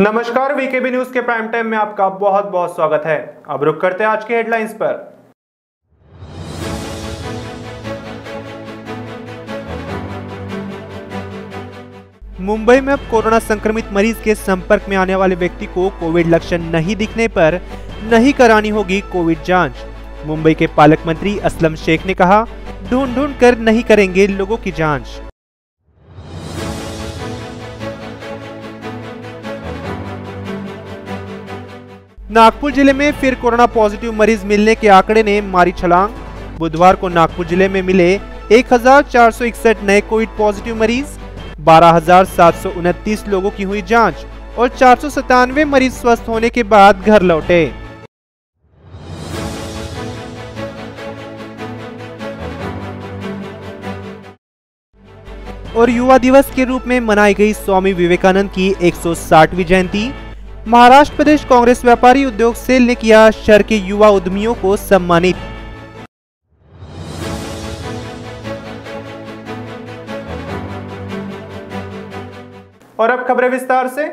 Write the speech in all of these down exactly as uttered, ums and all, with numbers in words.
नमस्कार, VKB news के prime time में आपका बहुत बहुत स्वागत है। अब रुक करते हैं आज की हेडलाइंस पर। मुंबई में अब कोरोना संक्रमित मरीज के संपर्क में आने वाले व्यक्ति को कोविड लक्षण नहीं दिखने पर नहीं करानी होगी कोविड जांच। मुंबई के पालक मंत्री असलम शेख ने कहा, ढूंढ ढूंढ कर नहीं करेंगे लोगों की जांच। नागपुर जिले में फिर कोरोना पॉजिटिव मरीज मिलने के आंकड़े ने मारी छलांग। बुधवार को नागपुर जिले में मिले एक हजार चार सौ इकसठ नए कोविड पॉजिटिव मरीज, बारह हजार सात सौ उनतीस लोगों की हुई जांच और चार सौ सतानवे मरीज स्वस्थ होने के बाद घर लौटे। और युवा दिवस के रूप में मनाई गई स्वामी विवेकानंद की एक सौ साठवीं जयंती। महाराष्ट्र प्रदेश कांग्रेस व्यापारी उद्योग सेल ने किया शहर के युवा उद्यमियों को सम्मानित। और अब खबरें विस्तार से।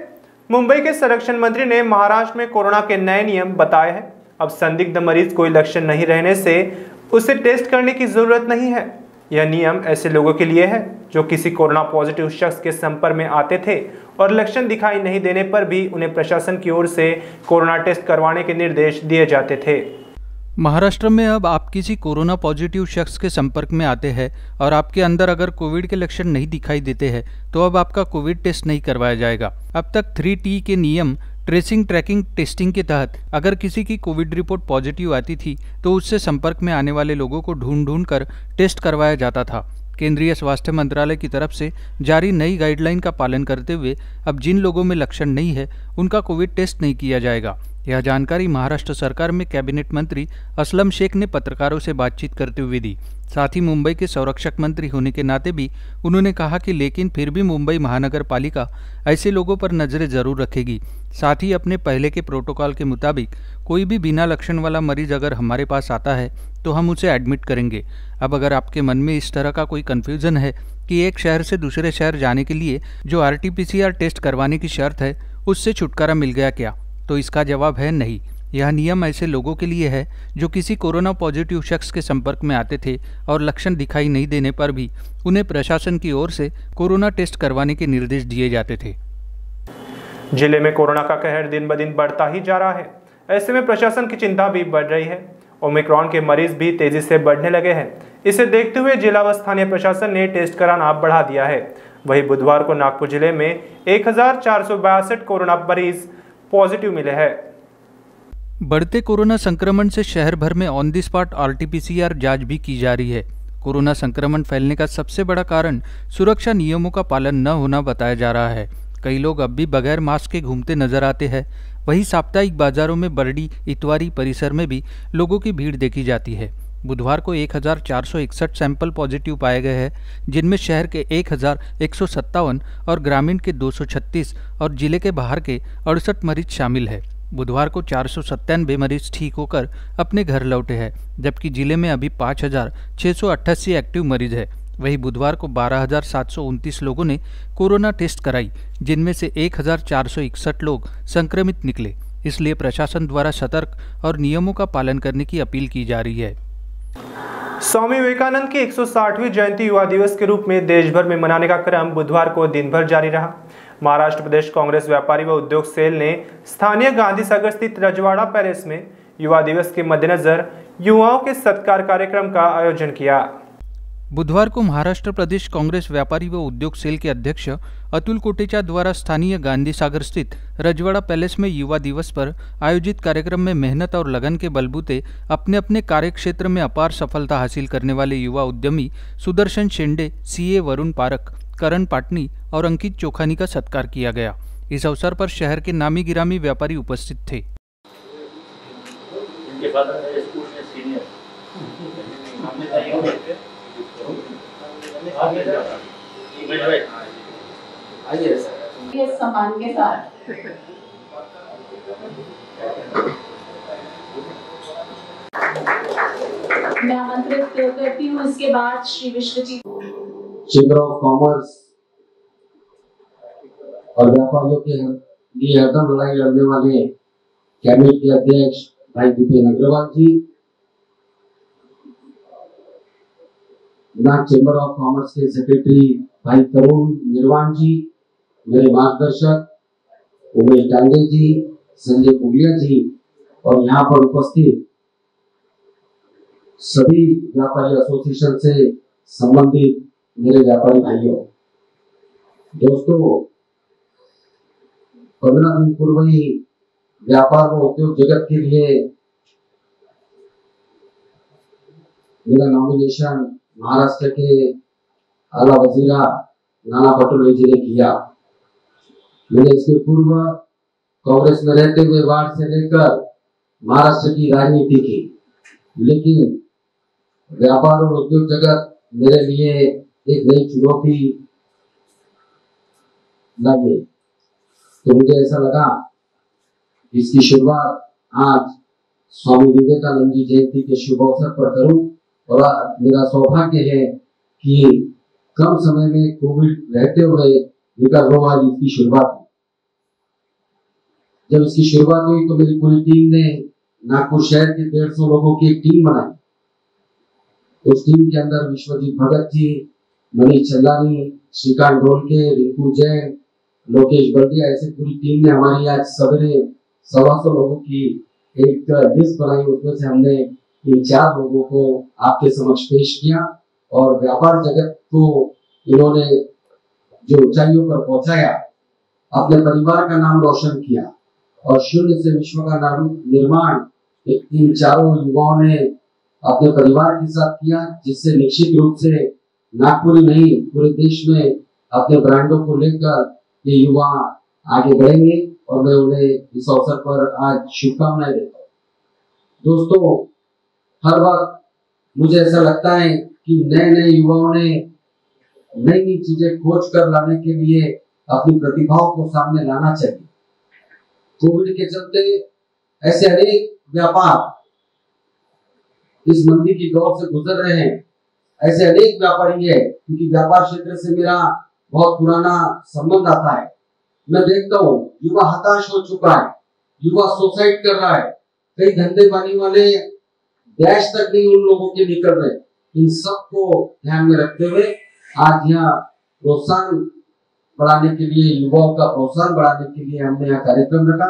मुंबई के संरक्षण मंत्री ने महाराष्ट्र में कोरोना के नए नियम बताए हैं। अब संदिग्ध मरीज कोई लक्षण नहीं रहने से उसे टेस्ट करने की जरूरत नहीं है। यह नियम ऐसे लोगों के लिए है जो किसी कोरोना पॉजिटिव शख्स के संपर्क में आते थे और लक्षण दिखाई नहीं देने पर भी उन्हें प्रशासन की ओर से कोरोना टेस्ट करवाने के निर्देश दिए जाते थे। महाराष्ट्र में अब आप किसी कोरोना पॉजिटिव शख्स के संपर्क में आते हैं और आपके अंदर अगर कोविड के लक्षण नहीं दिखाई देते हैं तो अब आपका कोविड टेस्ट नहीं करवाया जाएगा। अब तक थ्री टी के नियम ट्रेसिंग ट्रैकिंग टेस्टिंग के तहत अगर किसी की कोविड रिपोर्ट पॉजिटिव आती थी तो उससे संपर्क में आने वाले लोगों को ढूंढ ढूंढ कर टेस्ट करवाया जाता था। केंद्रीय स्वास्थ्य मंत्रालय की तरफ से जारी नई गाइडलाइन का पालन करते हुए अब जिन लोगों में लक्षण नहीं है उनका कोविड टेस्ट नहीं किया जाएगा। यह जानकारी महाराष्ट्र सरकार में कैबिनेट मंत्री असलम शेख ने पत्रकारों से बातचीत करते हुए दी। साथ ही मुंबई के संरक्षक मंत्री होने के नाते भी उन्होंने कहा कि लेकिन फिर भी मुंबई महानगर पालिका ऐसे लोगों पर नजरें जरूर रखेगी। साथ ही अपने पहले के प्रोटोकॉल के मुताबिक कोई भी बिना लक्षण वाला मरीज अगर हमारे पास आता है तो हम उसे एडमिट करेंगे। अब अगर आपके मन में इस तरह का कोई कन्फ्यूजन है कि एक शहर से दूसरे शहर जाने के लिए जो R T P C R test करवाने की शर्त है उससे छुटकारा मिल गया क्या, तो इसका जवाब है नहीं। यह नियम ऐसे लोगों के लिए है जो किसी कोरोना पॉजिटिव शख्स के संपर्क में आते थे और लक्षण दिखाई नहीं देने पर भी उन्हें प्रशासन की ओर से कोरोना टेस्ट करवाने के निर्देश दिए जाते थे। जिले में कोरोना का कहर दिन ब दिन बढ़ता ही जा रहा है। ऐसे में प्रशासन की चिंता भी बढ़ रही है। ओमिक्रॉन के मरीज भी तेजी से बढ़ने लगे हैं। इसे देखते हुए जिला व स्थानीय प्रशासन ने टेस्ट कराना बढ़ा दिया है। वहीं बुधवार को नागपुर जिले में एक हजार चार सौ बासठ कोरोना मरीज पॉजिटिव मिले हैं। बढ़ते कोरोना संक्रमण से शहर भर में on the spot R T P C R जांच भी की जा रही है। कोरोना संक्रमण फैलने का सबसे बड़ा कारण सुरक्षा नियमों का पालन न होना बताया जा रहा है। कई लोग अब भी बगैर मास्क के घूमते नजर आते हैं। वहीं साप्ताहिक बाजारों में बरडी इतवारी परिसर में भी लोगों की भीड़ देखी जाती है। बुधवार को एक हजार चार सौ इकसठ सैंपल पॉजिटिव पाए गए हैं, जिनमें शहर के एक हजार एक सौ सत्तावन और ग्रामीण के दो सौ छत्तीस और जिले के बाहर के अड़सठ मरीज शामिल है। बुधवार को चार सौ सत्तानवे मरीज ठीक होकर अपने घर लौटे हैं, जबकि जिले में अभी पाँच हजार छः सौ अट्ठासी एक्टिव मरीज है। वहीं बुधवार को बारह हजार सात सौ उनतीस लोगों ने कोरोना टेस्ट कराई, जिनमें से एक हजार चार सौ इकसठ लोग संक्रमित निकले। इसलिए प्रशासन द्वारा सतर्क और नियमों का पालन करने की अपील की जा रही है। स्वामी विवेकानंद की एक सौ साठवीं जयंती युवा दिवस के रूप में देश भर में मनाने का क्रम बुधवार को दिन भर जारी रहा। महाराष्ट्र प्रदेश कांग्रेस व्यापारी व उद्योग सेल ने स्थानीय गांधी सागर स्थित रजवाड़ा पैलेस में युवा दिवस के मद्देनजर युवाओं के सत्कार कार्यक्रम का आयोजन किया। बुधवार को महाराष्ट्र प्रदेश कांग्रेस व्यापारी व उद्योग सेल के अध्यक्ष अतुल कोटेचा द्वारा स्थानीय गांधी सागर स्थित रजवाड़ा पैलेस में युवा दिवस पर आयोजित कार्यक्रम में मेहनत और लगन के बलबूते अपने अपने कार्यक्षेत्र में अपार सफलता हासिल करने वाले युवा उद्यमी सुदर्शन शिंदे, सी ए वरुण पारक, करण पाटनी और अंकित चोखानी का सत्कार किया गया। इस अवसर पर शहर के नामी गिरामी व्यापारी उपस्थित थे। ये सम्मान के साथ मैं आमंत्रित करती हूँ इसके बाद Shri Vishwajeet. Chamber of commerce और व्यापारियों के ये हरदम लड़ाई लड़ने वाले कैबिनेट के अध्यक्ष भाई Dipen Agarwal ji, chamber of commerce के सेक्रेटरी भाई तरुण निर्वाण जी, मेरे मार्गदर्शक उमेश तांगे जी, संजय पुगलिया जी और यहाँ पर उपस्थित सभी व्यापारी एसोसिएशन से संबंधित मेरे व्यापारी भाइयों। दोस्तों, पंद्रह दिन पूर्व ही व्यापार व उद्योग जगत के लिए मेरा नॉमिनेशन महाराष्ट्र के आला वजीरा नाना पटोल जी ने किया। मैंने इसके पूर्व कांग्रेस में रहते हुए वार्ड से लेकर महाराष्ट्र की राजनीति की, लेकिन व्यापार और उद्योग जगत मेरे लिए एक नई चुनौती लगी, तो मुझे ऐसा लगा इसकी शुरुआत आज स्वामी विवेकानंद जी जयंती के शुभ अवसर पर करूं। और मेरा सौभाग्य है कि कम समय में कोविड रहते हुए आज इसकी शुरुआत हुई। जब इसकी शुरुआत हुई तो मेरी पूरी टीम ने नागपुर शहर के डेढ़ सौ लोगों की एक टीम बनाई। उस टीम के अंदर विश्वजीत भगत जी, मनीष चंदानी, श्रीकांत ढोलके, रिंकू जैन, लोकेश भटिया, ऐसी पूरी टीम ने हमारी आज सवेरे सवा सौ लोगों की एक लिस्ट बनाई। उसमें से हमने इन चार लोगों को आपके समक्ष पेश किया और व्यापार जगत को इन्होंने जो ऊंचाइयों पर पहुंचाया, अपने परिवार का नाम रोशन किया और शून्य से विश्व का नाम निर्माण इन चारों युवाओं ने अपने परिवार के साथ किया, जिससे निश्चित रूप से नागपुर ही नहीं पूरे देश में अपने ब्रांडों को लेकर ये युवा आगे बढ़ेंगे और मैं उन्हें इस अवसर पर आज शुभकामनाएं देता हूँ। दोस्तों, हर वक्त मुझे ऐसा लगता है कि नए नए युवाओं ने नई नई चीजें खोज कर लाने के लिए अपनी प्रतिभाओं को सामने लाना चाहिए। कोविड के चलते ऐसे अनेक व्यापार इस मंदी की दौर से गुजर रहे हैं। ऐसे अनेक व्यापारी है, क्योंकि व्यापार क्षेत्र से मेरा बहुत पुराना संबंध आता है। मैं देखता हूँ युवा हताश हो चुका है, युवा सुसाइड कर रहा है, कई धंधे पानी वाले डैश तक नहीं उन लोगों के निकल रहे। इन सबको ध्यान में रखते हुए आज यहाँ प्रोत्साहन बढ़ाने के लिए, युवाओं का प्रोत्साहन बढ़ाने के लिए हमने यहाँ कार्यक्रम रखा।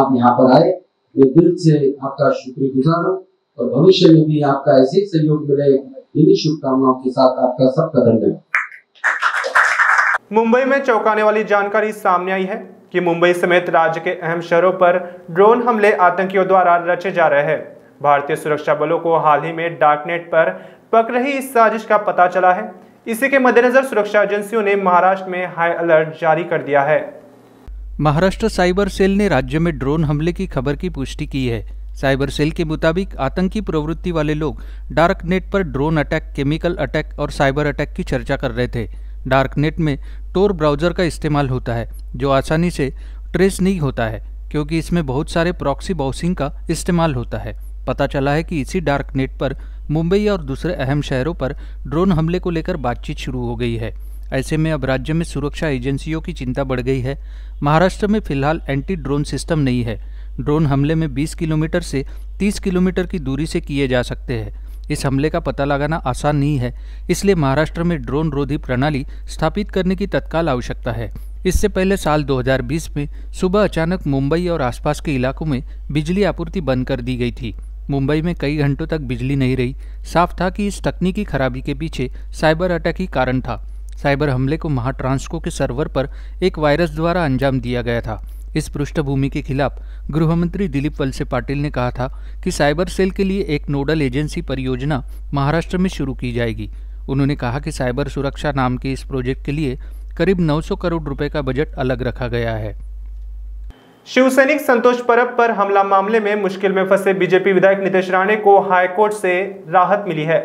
आप यहाँ पर आए, मैं दिल से आपका शुक्रगुजार हूँ और भविष्य में भी आपका ऐसे ही सहयोग मिले, इन्हीं शुभकामनाओं के साथ आपका सबका धन्यवाद। मुंबई में चौंकाने वाली जानकारी सामने आई है कि मुंबई समेत राज्य के अहम शहरों पर ड्रोन हमले आतंकियों द्वारा रचे जा रहे हैं। भारतीय सुरक्षा बलों को हाल ही में डार्कनेट पर पक रही इस साजिश का पता चला है। इसी के मद्देनजर सुरक्षा एजेंसियों ने महाराष्ट्र में हाई अलर्ट जारी कर दिया है। महाराष्ट्र साइबर सेल ने राज्य में ड्रोन हमले की खबर की पुष्टि की है। साइबर सेल के मुताबिक आतंकी प्रवृत्ति वाले लोग डार्क नेट पर ड्रोन अटैक, केमिकल अटैक और साइबर अटैक की चर्चा कर रहे थे। डार्क नेट में टोर ब्राउजर का इस्तेमाल होता है, जो आसानी से ट्रेस नहीं होता है, क्योंकि इसमें बहुत सारे प्रॉक्सी बाउंसिंग का इस्तेमाल होता है। पता चला है कि इसी डार्क नेट पर मुंबई और दूसरे अहम शहरों पर ड्रोन हमले को लेकर बातचीत शुरू हो गई है। ऐसे में अब राज्य में सुरक्षा एजेंसियों की चिंता बढ़ गई है। महाराष्ट्र में फिलहाल एंटी ड्रोन सिस्टम नहीं है। ड्रोन हमले में बीस किलोमीटर से तीस किलोमीटर की दूरी से किए जा सकते हैं। इस हमले का पता लगाना आसान नहीं है, इसलिए महाराष्ट्र में ड्रोन रोधी प्रणाली स्थापित करने की तत्काल आवश्यकता है। इससे पहले साल दो हज़ार बीस में सुबह अचानक मुंबई और आसपास के इलाकों में बिजली आपूर्ति बंद कर दी गई थी। मुंबई में कई घंटों तक बिजली नहीं रही। साफ था कि इस तकनीकी खराबी के पीछे साइबर अटैक ही कारण था। साइबर हमले को महाट्रांसको के सर्वर पर एक वायरस द्वारा अंजाम दिया गया था। इस पृष्ठभूमि के खिलाफ गृहमंत्री दिलीप वलसे पाटिल ने कहा था कि साइबर सेल के लिए एक नोडल एजेंसी परियोजना महाराष्ट्र में शुरू की जाएगी। उन्होंने कहा कि साइबर सुरक्षा नाम के इस प्रोजेक्ट के लिए करीब नौ सौ करोड़ रुपए का बजट अलग रखा गया है। शिवसैनिक संतोष परब पर हमला मामले में मुश्किल में फंसे बीजेपी विधायक नितेश राणे को हाईकोर्ट से राहत मिली है।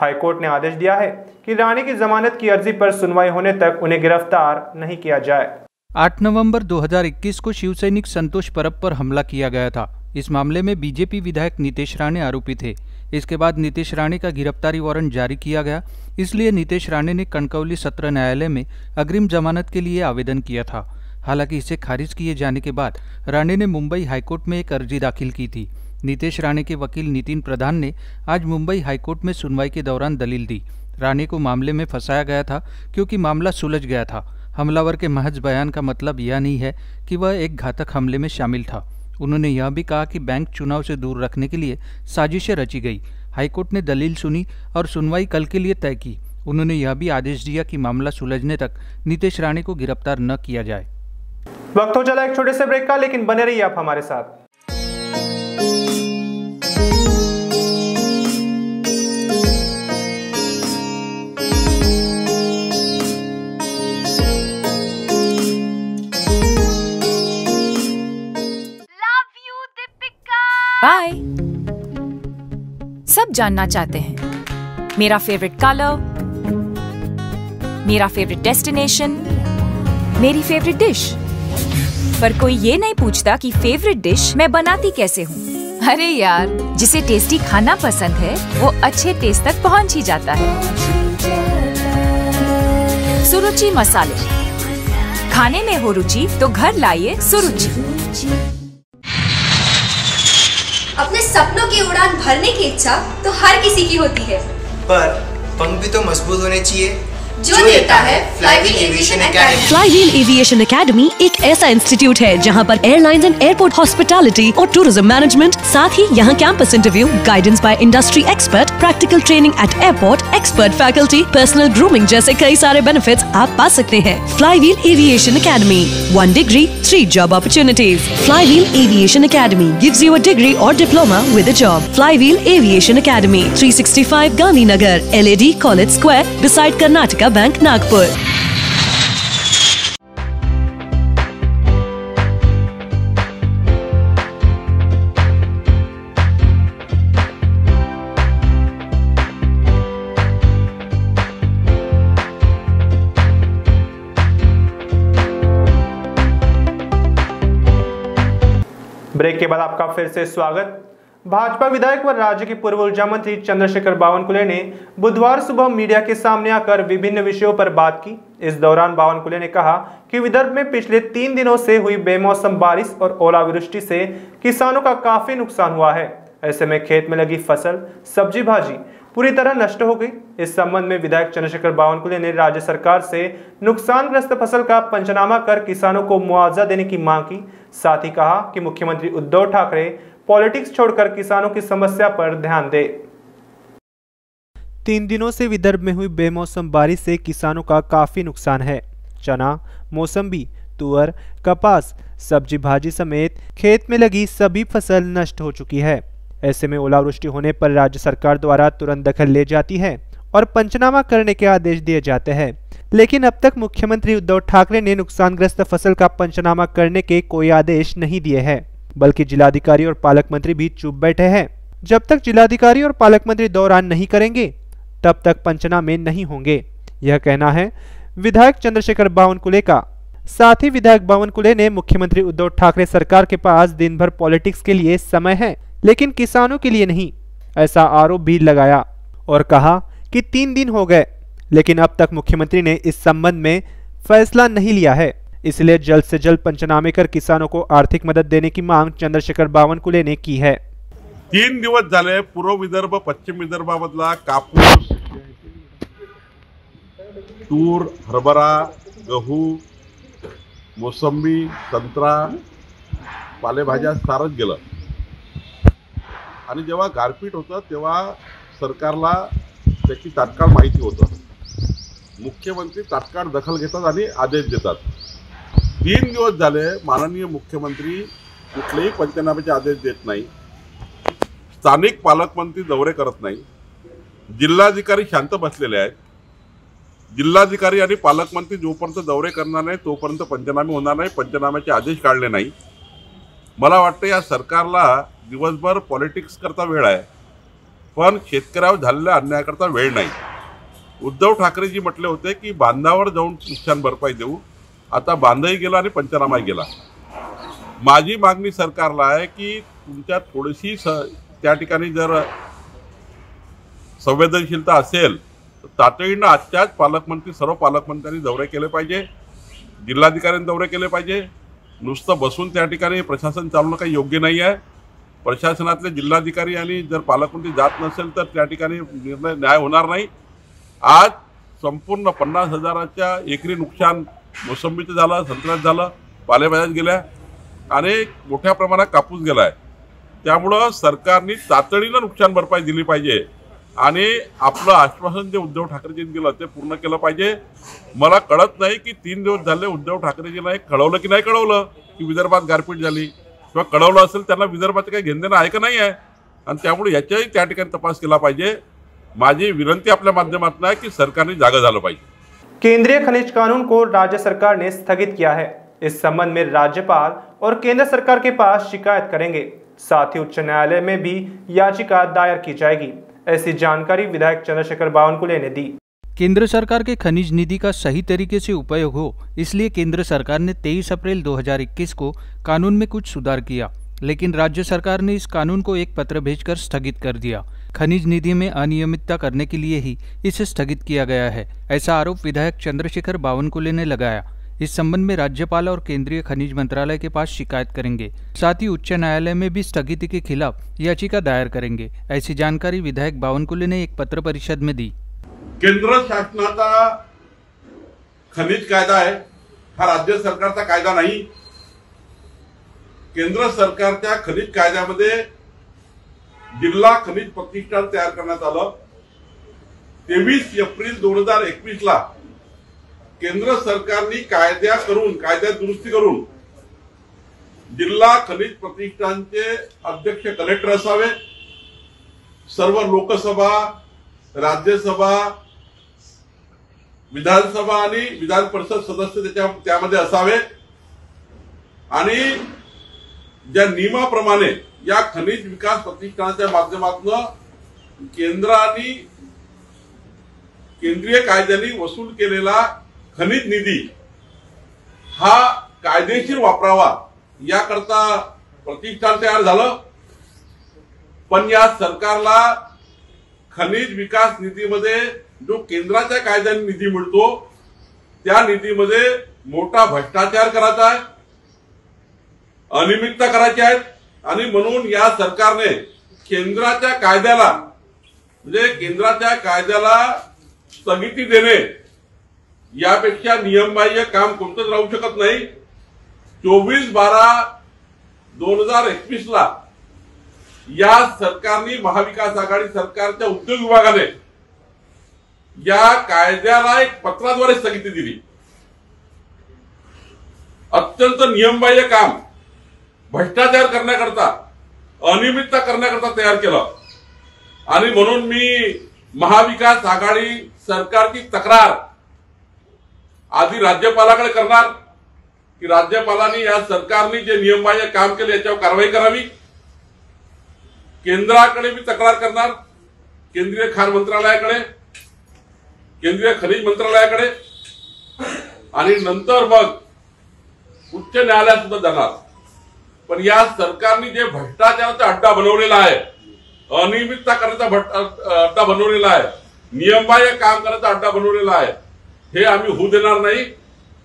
हाईकोर्ट ने आदेश दिया है कि राणे की जमानत की अर्जी पर सुनवाई होने तक उन्हें गिरफ्तार नहीं किया जाए। आठ नवंबर दो हज़ार इक्कीस को शिवसैनिक संतोष परब पर हमला किया गया था। इस मामले में बीजेपी विधायक नितेश राणे आरोपी थे। इसके बाद नितेश राणे का गिरफ्तारी वारंट जारी किया गया, इसलिए नितेश राणे ने कणकवली सत्र न्यायालय में अग्रिम जमानत के लिए आवेदन किया था। हालांकि इसे खारिज किए जाने के बाद राणे ने मुंबई हाईकोर्ट में एक अर्जी दाखिल की थी। नितेश राणे के वकील नितिन प्रधान ने आज मुंबई हाईकोर्ट में सुनवाई के दौरान दलील दी। राणे को मामले में फंसाया गया था क्योंकि मामला सुलझ गया था। हमलावर के महज बयान का मतलब यह नहीं है कि वह एक घातक हमले में शामिल था। उन्होंने यह भी कहा कि बैंक चुनाव से दूर रखने के लिए साजिशें रची गई। हाईकोर्ट ने दलील सुनी और सुनवाई कल के लिए तय की। उन्होंने यह भी आदेश दिया कि मामला सुलझने तक नितेश राणे को गिरफ्तार न किया जाए। वक्त हो चला एक छोटे से ब्रेक का, लेकिन बने रहिए आप हमारे साथ। बाय। सब जानना चाहते हैं मेरा फेवरेट कलर, मेरा फेवरेट डेस्टिनेशन, मेरी फेवरेट डिश, पर कोई ये नहीं पूछता कि फेवरेट डिश मैं बनाती कैसे हूँ। अरे यार, जिसे टेस्टी खाना पसंद है वो अच्छे टेस्ट तक पहुँच ही जाता है। सुरुचि मसाले, खाने में हो रुचि तो घर लाइए सुरुचि। अपने सपनों की उड़ान भरने की इच्छा तो हर किसी की होती है, पर पंख भी तो मजबूत होने चाहिए जो, जो देता है Flywheel aviation academy. Flywheel aviation academy एक ऐसा इंस्टीट्यूट है जहां पर एयरलाइंस एंड एयरपोर्ट हॉस्पिटैलिटी और टूरिज्म मैनेजमेंट, साथ ही यहां campus interview, guidance by industry expert, practical training at airport, expert faculty, personal grooming जैसे कई सारे बेनिफिट्स आप पा सकते हैं। Flywheel aviation academy, one degree three job opportunities. Flywheel aviation academy gives you a degree और diploma with a job. Flywheel aviation academy, three sixty five Gandhinagar, LAD college square, beside Karnataka bank, Nagpur. Break के बाद आपका फिर से स्वागत। भाजपा विधायक व राज्य के पूर्व ऊर्जा मंत्री चंद्रशेखर बावनकुले ने बुधवार सुबह मीडिया के सामने आकर विभिन्न विषयों पर बात की। इस दौरान बावनकुले ने कहा कि विदर्भ में पिछले तीन दिनों से हुई बेमौसम बारिश और ओलावृष्टि से किसानों का काफी नुकसान हुआ है। ऐसे में खेत में लगी फसल, सब्जी भाजी पूरी तरह नष्ट हो गई। इस संबंध में विधायक चंद्रशेखर बावनकुले ने राज्य सरकार से नुकसानग्रस्त फसल का पंचनामा कर किसानों को मुआवजा देने की मांग की। साथ ही कहा कि मुख्यमंत्री उद्धव ठाकरे पॉलिटिक्स छोड़कर किसानों की समस्या पर ध्यान दे। तीन दिनों से विदर्भ में हुई बेमौसम बारिश से किसानों का काफी नुकसान है। चना, मौसम्बी, तुअर, कपास, सब्जी भाजी समेत खेत में लगी सभी फसल नष्ट हो चुकी है। ऐसे में ओलावृष्टि होने पर राज्य सरकार द्वारा तुरंत दखल ले जाती है और पंचनामा करने के आदेश दिए जाते हैं, लेकिन अब तक मुख्यमंत्री उद्धव ठाकरे ने नुकसानग्रस्त फसल का पंचनामा करने के कोई आदेश नहीं दिए हैं, बल्कि जिलाधिकारी और पालक मंत्री भी चुप बैठे हैं। जब तक जिलाधिकारी और पालक मंत्री दौरान नहीं करेंगे तब तक पंचनामे नहीं होंगे, यह कहना है विधायक चंद्रशेखर बावनकुले का। साथ ही विधायक बावनकुले ने मुख्यमंत्री उद्धव ठाकरे सरकार के पास दिन भर पॉलिटिक्स के लिए समय है, लेकिन किसानों के लिए नहीं, ऐसा आरोप भी लगाया और कहा कि तीन दिन हो गए लेकिन अब तक मुख्यमंत्री ने इस संबंध में फैसला नहीं लिया है, इसलिए जल्द से जल्द पंचनामे कर किसानों को आर्थिक मदद देने की मांग चंद्रशेखर बावनकुले ने की है। तीन दिवस झाले पूर्व विदर्भ पश्चिम विदर्भामधला कापूस, तूर, हरभरा, गहू, मोसंबी, संत्रा, पालेभाज्या सारच गेलं आणि जेव्हा गारपीट होतं तेव्हा सरकारला त्याची तात्काळ माहिती होतं, मुख्यमंत्री तात्काळ दखल घेतात आणि आदेश देतात। तीन दिवस झाले माननीय मुख्यमंत्री कुठलेही पंचनाम्याचे आदेश देत नाही, स्थानिक पालकमंत्री दौरे करत नाही, जिल्हाधिकारी शांत बसलेले आहेत। जिल्हाधिकारी आणि पालकमंत्री जोपर्यंत दौरे करणार नाही तोपर्यंत पंचनामे होणार नाही, पंचनाम्याचे आदेश काढले नाही। मला वाटतं या सरकारला दिवसभर पॉलिटिक्स करता वेळ आहे, पण शेतकऱ्यावर झालेल्या अन्यायाकरता वेळ नाही। उद्धव ठाकरे जी म्हटले होते की बांधावर जाऊन नुकसान भरपाई देऊ, आता बांधही गेला आणि पंचनामाही गेला। माझी मागणी सरकारला आहे की तुमच्या थोडीशी स त्या ठिकाणी जर संवेदनशीलता असेल तर तातडीनं आजच्याच पालकमंत्री सर्व पालकमंत्र्यांनी दौरे केले पाहिजे, जिल्हाधिकाऱ्यांनी दौरे केले पाहिजे. नुसतं बसून त्या ठिकाणी प्रशासन चालवणं काही योग्य नाही आहे. प्रशासनातले जिल्हाधिकारी आणि जर पालकमंत्री जात नसेल तर त्या ठिकाणी निर्णय न्याय होणार नाही. आज संपूर्ण पन्नास हजाराच्या एकरी नुकसान मोसंबीचं झालं, संत्र्याचं झालं, पालेभाज्यात गेल्या, अनेक मोठ्या प्रमाणात कापूस गेला आहे. त्यामुळं सरकारने तातडीनं नुकसान भरपाई दिली पाहिजे आणि आपलं आश्वासन जे उद्धव ठाकरेजींनी दिलं ते पूर्ण केलं पाहिजे. मला कळत नाही की तीन दिवस झाले उद्धव ठाकरेजींना हे कळवलं की नाही कळवलं की विदर्भात गारपीट झाली, किंवा कळवलं असेल त्यांना विदर्भाचं काही घेणं देणं आहे का नाही आहे. आणि त्यामुळे याच्याही त्या ठिकाणी तपास केला पाहिजे. माझी विनंती आपल्या माध्यमातून आहे की सरकारने जागा झालं पाहिजे. केंद्रीय खनिज कानून को राज्य सरकार ने स्थगित किया है. इस संबंध में राज्यपाल और केंद्र सरकार के पास शिकायत करेंगे. साथ ही उच्च न्यायालय में भी याचिका दायर की जाएगी. ऐसी जानकारी विधायक चंद्रशेखर बावनकुले ने दी. केंद्र सरकार के खनिज निधि का सही तरीके से उपयोग हो, इसलिए केंद्र सरकार ने तेईस अप्रैल दो हज़ार इक्कीस को कानून में कुछ सुधार किया, लेकिन राज्य सरकार ने इस कानून को एक पत्र भेजकर स्थगित कर दिया. खनिज निधि में अनियमितता करने के लिए ही इसे स्थगित किया गया है, ऐसा आरोप विधायक चंद्रशेखर बावनकुले ने लगाया. इस संबंध में राज्यपाल और केंद्रीय खनिज मंत्रालय के पास शिकायत करेंगे. साथ ही उच्च न्यायालय में भी स्थगिति के खिलाफ याचिका दायर करेंगे, ऐसी जानकारी विधायक बावनकुले ने एक पत्र परिषद में दी. केंद्र शासनाचा खनिज कायदा है, हा राज्य सरकारचा कायदा नहीं. केंद्र सरकारच्या खनिज कायद्यामध्ये जिल्हा खनिज प्रतिष्ठान तयार करण्यात आलं. तेवीस एप्रिल दोन हजार एकवीस ला केंद्र सरकारने कायद्या करून कायद्यात दुरुस्ती करून जिल्हा खनिज प्रतिष्ठानचे अध्यक्ष कलेक्टर असावे. सर्व लोकसभा, राज्यसभा, विधानसभा आणि विधान परिषद सदस्य त्याच्या त्यामध्ये असावे. आणि ज्या नियमाप्रमाणे या खनिज विकास प्रतिष्ठानाच्या माध्यमातून केंद्राने केंद्रीय कायद्याने वसूल केलेला खनिज निधी हा कायदेशीर वापरावा याकरता प्रतिष्ठान तयार झालं. पण या सरकारला खनिज विकास निधीमध्ये जो केंद्राच्या कायद्याने निधी मिळतो त्या निधीमध्ये मोठा भ्रष्टाचार करायचा आहे, अनियमितता करायची आहे. आणि म्हणून या सरकारने केंद्राच्या कायद्याला म्हणजे केंद्राच्या कायद्याला स्थगिती देणे यापेक्षा नियमबाह्य काम कोणतंच राहू शकत नाही. चोवीस बारा दोन हजार एकवीस ला या सरकारने महाविकास आघाडी सरकारच्या उद्योग विभागाने या कायद्याला एक पत्राद्वारे स्थगिती दिली. अत्यंत नियमबाह्य काम भ्रष्टाचार करण्याकरता, अनियमितता करण्याकरता तयार केलं. आणि म्हणून मी महाविकास आघाडी सरकारची तक्रार आधी राज्यपालाकडे करणार की राज्यपालांनी या सरकारने जे नियमबाह्य काम केले याच्यावर कारवाई करावी. केंद्राकडे मी तक्रार करणार, केंद्रीय खाण मंत्रालयाकडे, केंद्रीय खनिज मंत्रालयाकडे. आणि नंतर मग उच्च न्यायालयात सुद्धा जाणार. पण या सरकारने जे भ्रष्टाचाराचा अड्डा बनवलेला आहे, अनियमितता करण्याचा अड्डा बनवलेला आहे, नियमबाह्य काम करण्याचा अड्डा बनवलेला आहे, हे आम्ही होऊ देणार नाही.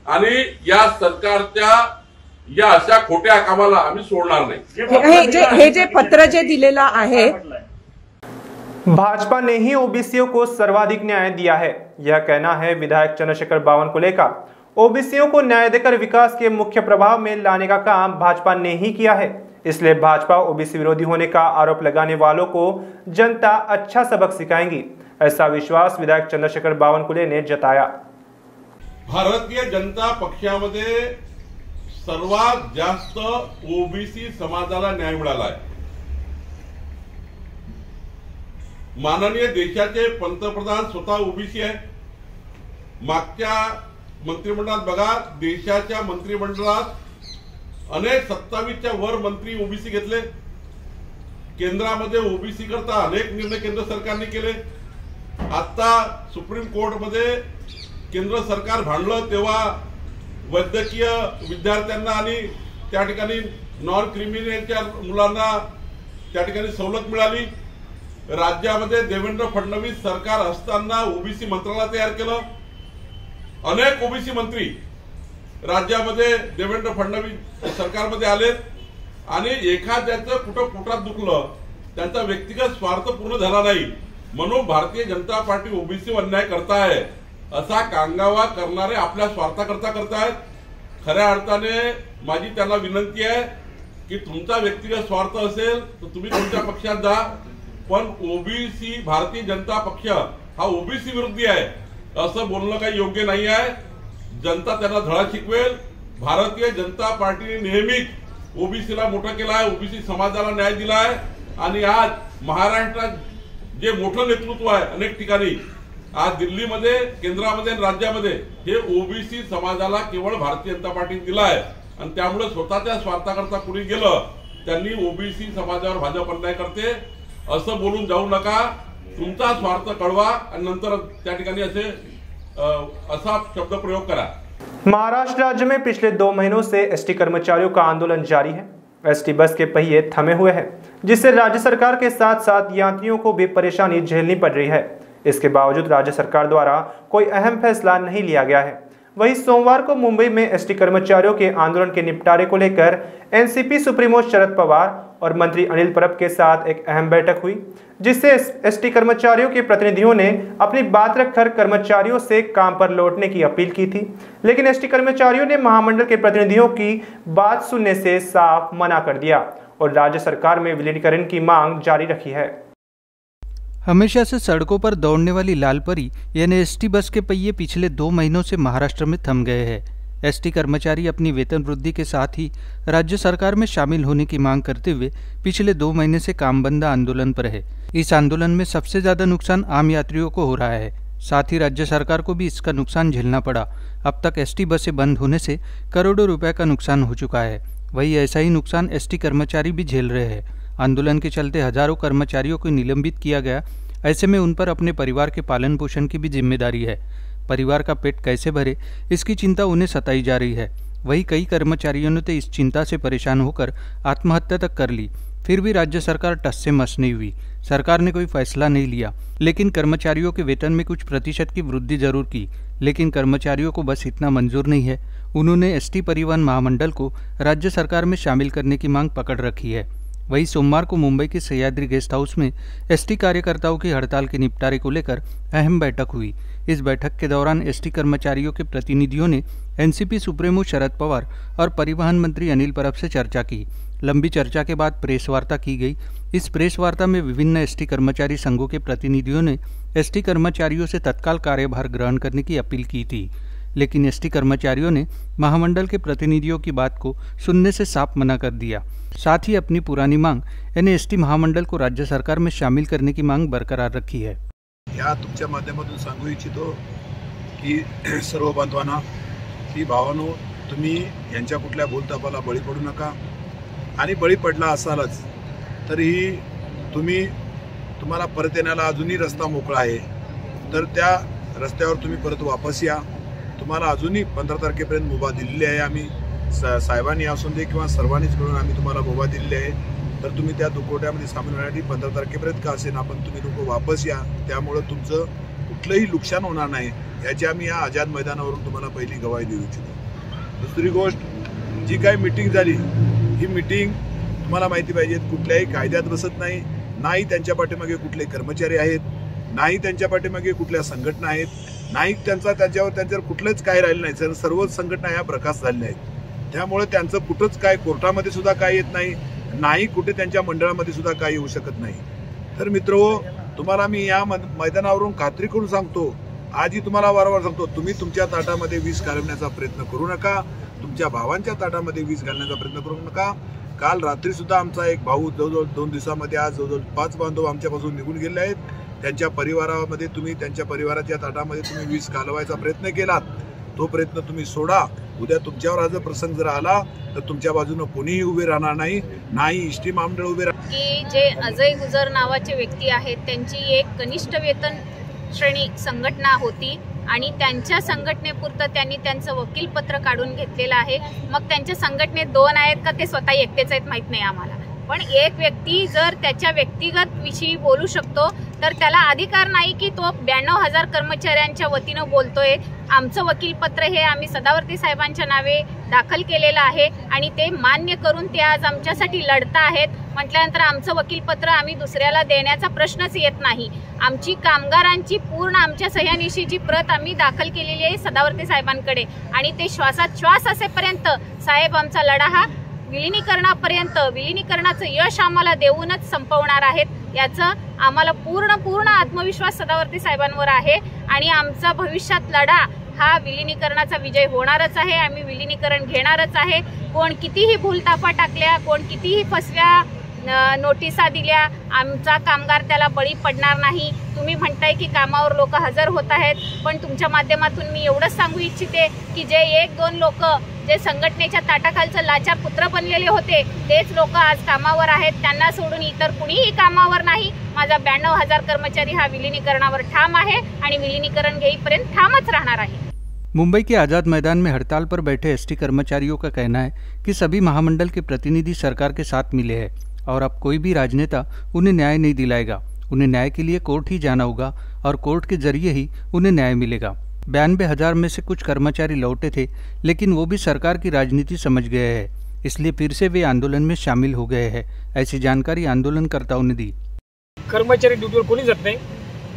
आणि या सरकारच्या या अशा खोट्या कामाला आम्ही सोडणार नाही. हे जे पत्र जे दिलेला आहे. भाजपा ने ही ओबीसीओ को सर्वाधिक न्याय दिया है, यह कहना है विधायक चंद्रशेखर बावनकुले का. ओबीसीओं को न्याय देकर विकास के मुख्य प्रभाव में लाने का काम भाजपा ने ही किया है, इसलिए भाजपा ओबीसी विरोधी होने का आरोप लगाने वालों को जनता अच्छा सबक सिखाएगी, ऐसा विश्वास विधायक चंद्रशेखर बावनकुले ने जताया. भारतीय जनता पक्षामध्ये सर्वात जास्त ओबीसी समाजाला न्याय मिळाला आहे. माननीय देशाचे पंतप्रधान स्वतः ओबीसी आहे. मागच्या मंत्रिमंडळात बघा, देशाच्या मंत्रिमंडळात अनेक सत्तावीसच्या वर मंत्री ओबीसी घेतले. केंद्रामध्ये ओबीसी करता अनेक निर्णय केंद्र सरकारने केले. आता सुप्रीम कोर्टमध्ये केंद्र सरकार भांडलं तेव्हा वैद्यकीय विद्यार्थ्यांना आणि त्या ठिकाणी नॉन क्रिमिनलच्या मुलांना त्या ठिकाणी सवलत मिळाली. राज्यामध्ये देवेंद्र फडणवीस सरकार असताना ओबीसी मंत्रालय तयार केलं. अनेक ओबीसी मंत्री राज्यामध्ये देवेंद्र फडणवीस सरकारमध्ये आलेत आणि एखाद्याचं कुठं पोटात दुखलं त्यांचा व्यक्तिगत स्वार्थ पूर्ण झाला नाही म्हणून भारतीय जनता पार्टी ओबीसी अन्याय करताय असा कांगावा करणारे आपल्या स्वार्थाकरता करतायत। खऱ्या अर्थाने माझी त्यांना विनंती आहे की तुमचा व्यक्तिगत स्वार्थ असेल तर तुम्ही तुमच्या पक्षात जा, पण ओबीसी भारतीय जनता पक्ष हा ओबीसी विरोधी आहे असं बोलणं काही योग्य नाही आहे। जनता त्यांना धडा शिकवेल। भारतीय जनता पार्टीने नेहमीच ओबीसीला मोठा केला आहे, ओबीसी समाजाला न्याय दिला आहे आणि आज महाराष्ट्रात जे मोठं नेतृत्व आहे अनेक ठिकाणी आज दिल्लीमध्ये केंद्रामध्ये राज्यामध्ये हे ओबीसी समाजाला केवळ भारतीय जनता पार्टीने दिला आहे आणि त्यामुळे स्वतःच्या स्वार्थाकरता कुणी गेलं त्यांनी ओबीसी समाजावर भाजप अन्याय करते असं बोलून जाऊ नका। तुमचा स्वार्थ कळवा आणि नंतर त्या ठिकाणी असे असा शब्द प्रयोग करा। महाराष्ट्र राज्य में पिछले दो महीनों से एसटी कर्मचारियों का आंदोलन जारी है। एसटी बस के पहिए थमे हुए हैं जिससे राज्य सरकार के साथ साथ यात्रियों को भी परेशानी झेलनी पड़ रही है। इसके बावजूद राज्य सरकार द्वारा कोई अहम फैसला नहीं लिया गया है। वहीं सोमवार को मुंबई में एसटी कर्मचारियों के आंदोलन के निपटारे को लेकर एनसीपी सुप्रीमो शरद पवार और मंत्री अनिल परब के साथ एक अहम बैठक हुई जिससे एसटी कर्मचारियों के प्रतिनिधियों ने अपनी बात रखकर कर्मचारियों से काम पर लौटने की अपील की थी, लेकिन एसटी कर्मचारियों ने महामंडल के प्रतिनिधियों की बात सुनने से साफ मना कर दिया और राज्य सरकार में विलीनीकरण की मांग जारी रखी है। हमेशा से सड़कों पर दौड़ने वाली लाल परी यानी एसटी बस के पहिए पिछले दो महीनों से महाराष्ट्र में थम गए हैं। एसटी कर्मचारी अपनी वेतन वृद्धि के साथ ही राज्य सरकार में शामिल होने की मांग करते हुए पिछले दो महीने से काम बंदा आंदोलन पर है। इस आंदोलन में सबसे ज़्यादा नुकसान आम यात्रियों को हो रहा है, साथ ही राज्य सरकार को भी इसका नुकसान झेलना पड़ा। अब तक एसटी बसें बंद होने से करोड़ों रुपये का नुकसान हो चुका है। वही ऐसा ही नुकसान एसटी कर्मचारी भी झेल रहे हैं। आंदोलन के चलते हजारों कर्मचारियों को निलंबित किया गया। ऐसे में उन पर अपने परिवार के पालन पोषण की भी जिम्मेदारी है। परिवार का पेट कैसे भरे इसकी चिंता उन्हें सताई जा रही है। वही कई कर्मचारियों ने तो इस चिंता से परेशान होकर आत्महत्या तक कर ली। फिर भी राज्य सरकार टस से मस नहीं हुई। सरकार ने कोई फैसला नहीं लिया, लेकिन कर्मचारियों के वेतन में कुछ प्रतिशत की वृद्धि जरूर की, लेकिन कर्मचारियों को बस इतना मंजूर नहीं है। उन्होंने एस टी परिवहन महामंडल को राज्य सरकार में शामिल करने की मांग पकड़ रखी है। वहीं सोमवार को मुंबई के सह्याद्री गेस्ट हाउस में एसटी कार्यकर्ताओं की हड़ताल के निपटारे को लेकर अहम बैठक हुई। इस बैठक के दौरान एसटी कर्मचारियों के प्रतिनिधियों ने एनसीपी सुप्रीमो शरद पवार और परिवहन मंत्री अनिल परब से चर्चा की। लंबी चर्चा के बाद प्रेस वार्ता की गई। इस प्रेस वार्ता में विभिन्न एसटी कर्मचारी संघों के प्रतिनिधियों ने एसटी कर्मचारियों से तत्काल कार्यभार ग्रहण करने की अपील की थी, लेकिन एसटी कर्मचारियों ने महामंडल के प्रतिनिधियों की बात को सुनने से साफ मना कर दिया। साथ ही अपनी पुरानी मांग यानी एसटी महामंडल को राज्य सरकार में शामिल करने की मांग बरकरार रखी है। या तुमच्या माध्यमातून सांगू इच्छितो की सर्व बांधवांना की भावानो तुम्ही यांच्या कुठल्या बोलतापाला बळी पडू नका आणि बळी पडला असालच तरीही तुम्ही तुम्हाला परत येण्याला अजूनही रस्ता मोकळा आहे, तर त्या रस्त्यावर तुम्ही परत वापस या। तुम्हाला अजूनही पंधरा तारखेपर्यंत मुभा दिलेली आहे। आम्ही सा साहेबांनी असून दे किंवा सर्वांनीच मिळून आम्ही तुम्हाला मुभा दिलेली आहे, तर तुम्ही त्या दुकोट्यामध्ये सामील होण्यासाठी पंधरा तारखेपर्यंत का असेल आपण तुम्ही लोक वापस या, त्यामुळं तुमचं कुठलंही नुकसान होणार नाही याची आम्ही या आझाद मैदानावरून तुम्हाला पहिली गवाही देऊ इच्छितो। दुसरी गोष्ट, जी काही मीटिंग झाली ही मीटिंग तुम्हाला माहिती पाहिजे कुठल्याही कायद्यात बसत नाही, नाही त्यांच्या पाठीमागे कुठले कर्मचारी आहेत, नाही त्यांच्या पाठीमागे कुठल्या संघटना आहेत, नाही त्यांचा त्यांच्यावर त्यांच्यावर कुठलंच काय राहिलं नाही। सर सर्व संघटना ह्या प्रकाश झालेल्या आहेत, त्यामुळे त्यांचं कुठंच काय कोर्टामध्ये सुद्धा काय येत नाही, नाही कुठे त्यांच्या मंडळामध्ये सुद्धा काही होऊ शकत नाही। तर मित्रहो, तुम्हाला मी या मैदानावरून खात्री करून सांगतो, आजही तुम्हाला वारंवार सांगतो, तुम्ही तुमच्या ताटामध्ये वीज घालण्याचा प्रयत्न करू नका, तुमच्या भावांच्या ताटामध्ये वीज घालण्याचा प्रयत्न करू नका। काल रात्री सुद्धा आमचा एक भाऊ जवळजवळ दोन दिवसामध्ये आज जवळजवळ पाच बांधव आमच्यापासून निघून गेले आहेत। त्यांच्या परिवारामध्ये तुम्ही त्यांच्या परिवाराच्या ताटामध्ये तुम्ही वीज घालवायचा प्रयत्न केलात, तो प्रयत्न तुम्ही सोडा। उद्या तुमच्यावर हा जर प्रसंग जर आला तर तुमच्या बाजूने कोणीही उभे राहणार नाही, नाही इष्टी महामंडळ उभे राहणार की जे अजय गुजर नावाचे व्यक्ती आहेत त्यांची एक कनिष्ठ वेतन श्रेणी संघटना होती आणि त्यांच्या संघटनेपुरतं त्यांनी त्यांचं वकील पत्र काढून घेतलेलं आहे। मग त्यांच्या संघटनेत दोन आहेत का ते स्वतः एकटेच आहेत माहीत नाही आम्हाला, पण एक व्यक्ती जर त्याच्या व्यक्तिगत विषयी बोलू शकतो तर त्याला अधिकार नाही की तो ब्याण्णव हजार कर्मचाऱ्यांच्या वतीनं बोलतोय। आमचं वकीलपत्र हे आम्ही सदावर्ती साहेबांच्या नावे दाखल केलेलं आहे आणि ते मान्य करून ते आज आमच्यासाठी लढता आहेत म्हटल्यानंतर आमचं वकीलपत्र आम्ही दुसऱ्याला देण्याचा प्रश्नच येत नाही। आमची कामगारांची पूर्ण आमच्या सह्यानिशीची प्रत आम्ही दाखल केलेली आहे सदावर्ती साहेबांकडे आणि ते श्वासात श्वास असेपर्यंत साहेब आमचा लढा हा विलीनीकरणापर्यंत विलीनीकरणाचं यश आम्हाला देऊनच संपवणार आहेत याचं आम्हाला पूर्ण पूर्ण आत्मविश्वास सदावर्ती साहेबांवर आहे आणि आमचा भविष्यात लढा हा विलीनीकरणाचा विजय होणारच आहे। आम्ही विलीनीकरण घेणारच आहे। कोण कितीही भूलथापा टाकल्या, कोण कितीही फसव्या नोटिसा दिल्या, आमचा कामगार त्याला बळी पडणार नाही। तुम्ही म्हणताय की कामावर लोक हजर होत आहेत, पण तुमच्या माध्यमातून मी एवढंच सांगू इच्छिते की जे एक दोन लोक जे संघटनेच्या ताटाखालचं लाचार पुत्र बनलेले होते तेच लोक आज कामावर आहेत। त्यांना सोडून इतर कुणीही कामावर नाही। माझा ब्याण्णव हजार कर्मचारी हा विलीनीकरणावर ठाम आहे आणि विलीनीकरण घेईपर्यंत ठामच राहणार आहे। मुंबई के आज़ाद मैदान में हड़ताल पर बैठे एसटी कर्मचारियों का कहना है कि सभी महामंडल के प्रतिनिधि सरकार के साथ मिले हैं और अब कोई भी राजनेता उन्हें न्याय नहीं दिलाएगा। उन्हें न्याय के लिए कोर्ट ही जाना होगा और कोर्ट के जरिए ही उन्हें न्याय मिलेगा। बयानबे हज़ार में से कुछ कर्मचारी लौटे थे, लेकिन वो भी सरकार की राजनीति समझ गए हैं, इसलिए फिर से वे आंदोलन में शामिल हो गए हैं, ऐसी जानकारी आंदोलनकर्ताओं ने दी। कर्मचारी ड्यूटीवर कोणी जात नाही।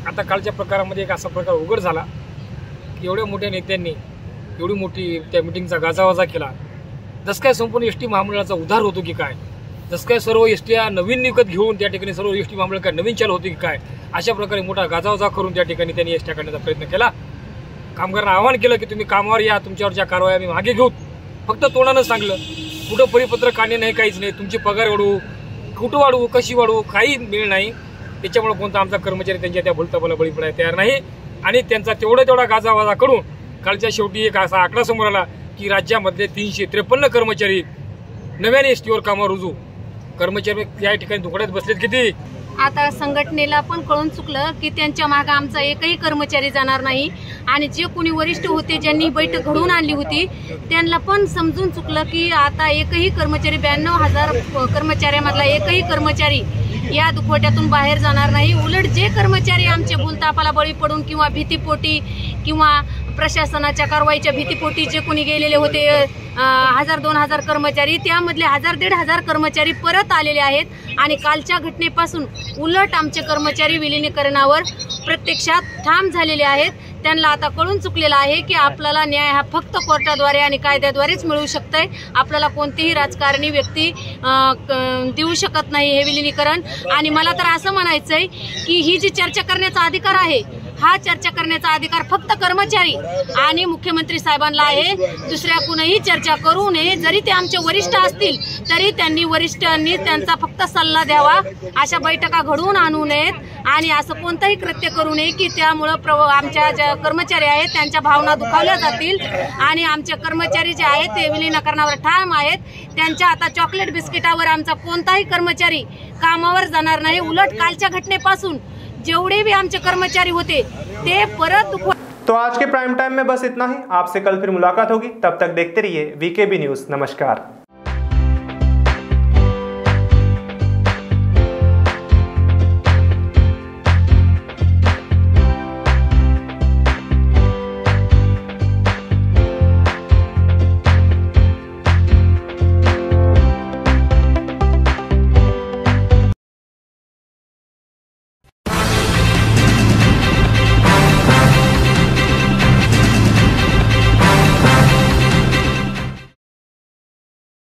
आता कालच्या प्रकारामध्ये एक असा प्रकार उघड झाला की एवढ्या मोठ्या नेत्यांनी एवढी मोठी त्या मीटिंगचा गाजावाजा केला। जसं काय संपूर्ण एस टी महामंडळाचा उद्धार होतो की काय, जसं काय सर्व एस टीया नवीन विकत घेऊन त्या ठिकाणी सर्व एस टी महामंडळ काय नवीन चालू होती की काय, अशा प्रकारे मोठा गाजावाजा करून त्या ठिकाणी त्यांनी एस टी काढण्याचा प्रयत्न केला। कामगारांना आवाहन केलं की तुम्ही कामावर या, तुमच्यावर ज्या कारवाई आम्ही मागे घेऊ। फक्त तोंडानं सांगलं, कुठं परिपत्रक काढणे नाही, काहीच नाही। तुमची पगार वाढवू, कुठं वाढवू, कशी वाढवू, काही मिळ नाही। त्याच्यामुळे कोणता आमचा कर्मचारी त्यांच्या त्या बोलताबाला बळी पडायला तयार नाही आणि त्यांचा तेवढा तेवढा गाजावाजा करून कालच्या शेवटी एक असा आकडा समोर आला की राज्यामध्ये तीनशे त्रेपन्न कर्मचारी नव्याने एस टीवर कामावर रुजू। कर्मचारी त्या ठिकाणी धुकड्यात बसलेत किती। आता संघटनेला पण कळून चुकलं की त्यांच्या मागे आमचा एकही कर्मचारी जाणार नाही आणि जे कोणी वरिष्ठ होते ज्यांनी बैठक घडवून आणली होती त्यांना पण समजून चुकलं की आता एकही कर्मचारी ब्याण्णव हजार कर्मचाऱ्यामधला एकही कर्मचारी या दुखवट्यातून बाहेर जाणार नाही। उलट जे कर्मचारी आमचे भूलथापाला बळी पडून किंवा भीतीपोटी किंवा प्रशासनाच्या कारवाईच्या भीतीपोटी जे कोणी गेलेले होते हजार दोन हजार कर्मचारी, त्यामधले हजार दीड हजार कर्मचारी परत आलेले आहेत आणि कालच्या घटनेपासून उलट आमचे कर्मचारी विलीनीकरणावर प्रत्यक्षात ठाम झालेले आहेत। त्यांना आता कळून चुकलेलं आहे की आपल्याला न्याय हा फक्त कोर्टाद्वारे आणि कायद्याद्वारेच मिळू शकतं आहे। आपल्याला कोणतीही राजकारणी व्यक्ती देऊ शकत नाही हे विलीनीकरण। आणि मला तर असं म्हणायचं आहे की ही जी चर्चा करण्याचा अधिकार आहे हा चर्चा करण्याचा अधिकार फक्त कर्मचारी आणि मुख्यमंत्री साहेबांना आहे। दुसऱ्या कुणीही चर्चा करू नये। जरी ते आमचे वरिष्ठ असतील तरी त्यांनी वरिष्ठांनी त्यांचा फक्त सल्ला द्यावा, अशा बैठका घडवून आणू नयेत आणि असं कोणतंही कृत्य करू नये की त्यामुळं प्रव आमच्या ज्या कर्मचारी आहेत त्यांच्या भावना दुखावल्या जातील आणि आमचे कर्मचारी जे आहेत ते विलीनीकरणावर ठाम आहेत। त्यांच्या आता चॉकलेट बिस्किटावर आमचा कोणताही कर्मचारी कामावर जाणार नाही। उलट कालच्या घटनेपासून जेवढे भी आमचे कर्मचारी होते ते परत। तो आज के प्राइम टाइम में बस इतना ही। आपसे कल फिर मुलाकात होगी, तब तक देखते रहिए वीकेबी न्यूज़। नमस्कार।